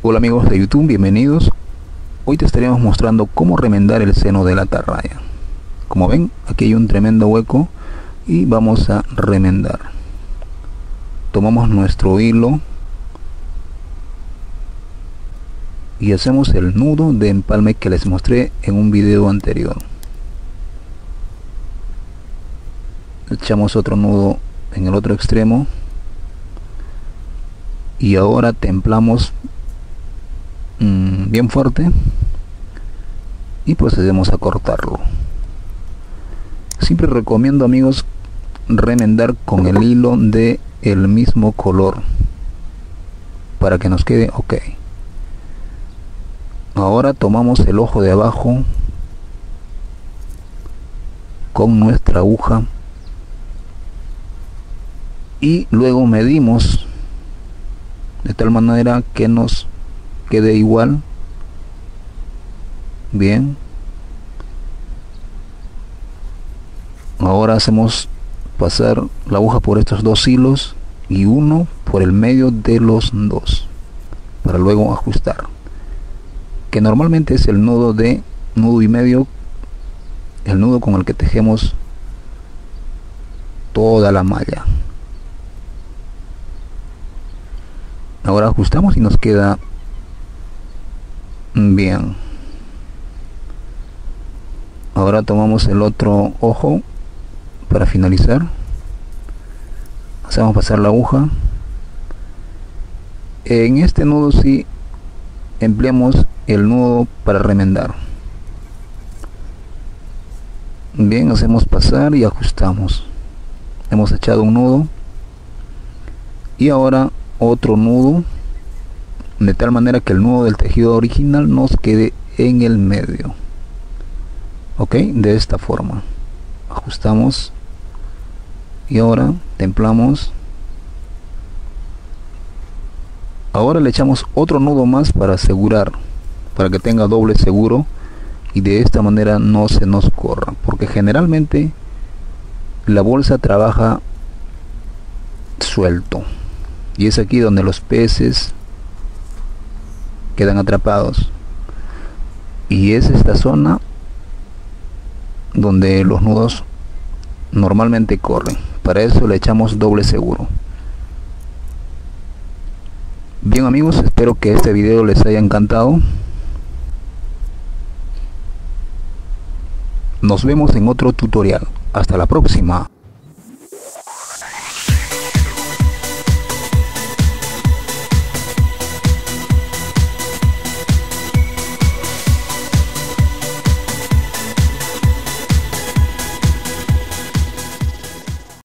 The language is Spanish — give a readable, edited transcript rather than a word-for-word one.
Hola amigos de YouTube, bienvenidos. Hoy te estaremos mostrando cómo remendar el seno de la atarraya. Como ven, aquí hay un tremendo hueco y vamos a remendar. Tomamos nuestro hilo y hacemos el nudo de empalme que les mostré en un video anterior. Echamos otro nudo en el otro extremo y ahora templamos bien fuerte y procedemos a cortarlo. Siempre recomiendo, amigos, remendar con el hilo de el mismo color para que nos quede ok. Ahora tomamos el ojo de abajo con nuestra aguja y luego medimos de tal manera que nos quede igual. Bien, ahora hacemos pasar la aguja por estos dos hilos y uno por el medio de los dos para luego ajustar, que normalmente es el nudo de nudo y medio, el nudo con el que tejemos toda la malla. Ahora ajustamos y nos queda bien. Ahora tomamos el otro ojo para finalizar, hacemos pasar la aguja en este nudo. Si empleamos el nudo para remendar, bien, hacemos pasar y ajustamos. Hemos echado un nudo y ahora otro nudo, de tal manera que el nudo del tejido original nos quede en el medio. Ok, de esta forma ajustamos y ahora templamos. Ahora le echamos otro nudo más para asegurar, para que tenga doble seguro y de esta manera no se nos corra, porque generalmente la bolsa trabaja suelto y es aquí donde los peces quedan atrapados, y es esta zona donde los nudos normalmente corren. Para eso le echamos doble seguro. Bien amigos, espero que este video les haya encantado. Nos vemos en otro tutorial. Hasta la próxima.